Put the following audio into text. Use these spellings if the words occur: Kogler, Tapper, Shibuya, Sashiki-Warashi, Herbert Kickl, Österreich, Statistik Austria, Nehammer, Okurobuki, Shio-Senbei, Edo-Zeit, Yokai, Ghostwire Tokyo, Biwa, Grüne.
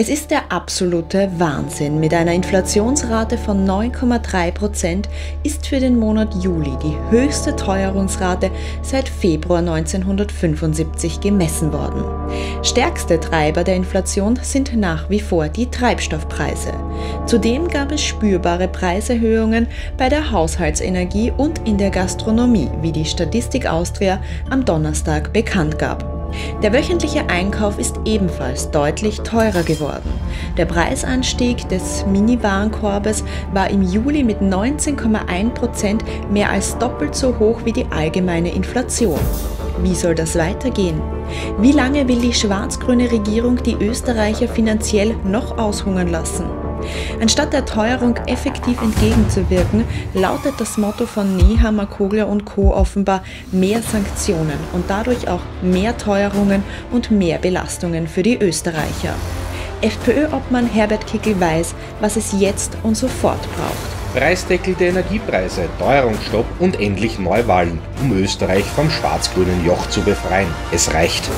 Es ist der absolute Wahnsinn. Mit einer Inflationsrate von 9,3% ist für den Monat Juli die höchste Teuerungsrate seit Februar 1975 gemessen worden. Stärkste Treiber der Inflation sind nach wie vor die Treibstoffpreise. Zudem gab es spürbare Preiserhöhungen bei der Haushaltsenergie und in der Gastronomie, wie die Statistik Austria am Donnerstag bekannt gab. Der wöchentliche Einkauf ist ebenfalls deutlich teurer geworden. Der Preisanstieg des Mini-Warenkorbes war im Juli mit 19,1% mehr als doppelt so hoch wie die allgemeine Inflation. Wie soll das weitergehen? Wie lange will die schwarz-grüne Regierung die Österreicher finanziell noch aushungern lassen? Anstatt der Teuerung effektiv entgegenzuwirken, lautet das Motto von Nehammer, Kogler und Co. offenbar mehr Sanktionen und dadurch auch mehr Teuerungen und mehr Belastungen für die Österreicher. FPÖ-Obmann Herbert Kickl weiß, was es jetzt und sofort braucht. Preisdeckel der Energiepreise, Teuerungsstopp und endlich Neuwahlen, um Österreich vom schwarz-grünen Joch zu befreien. Es reicht.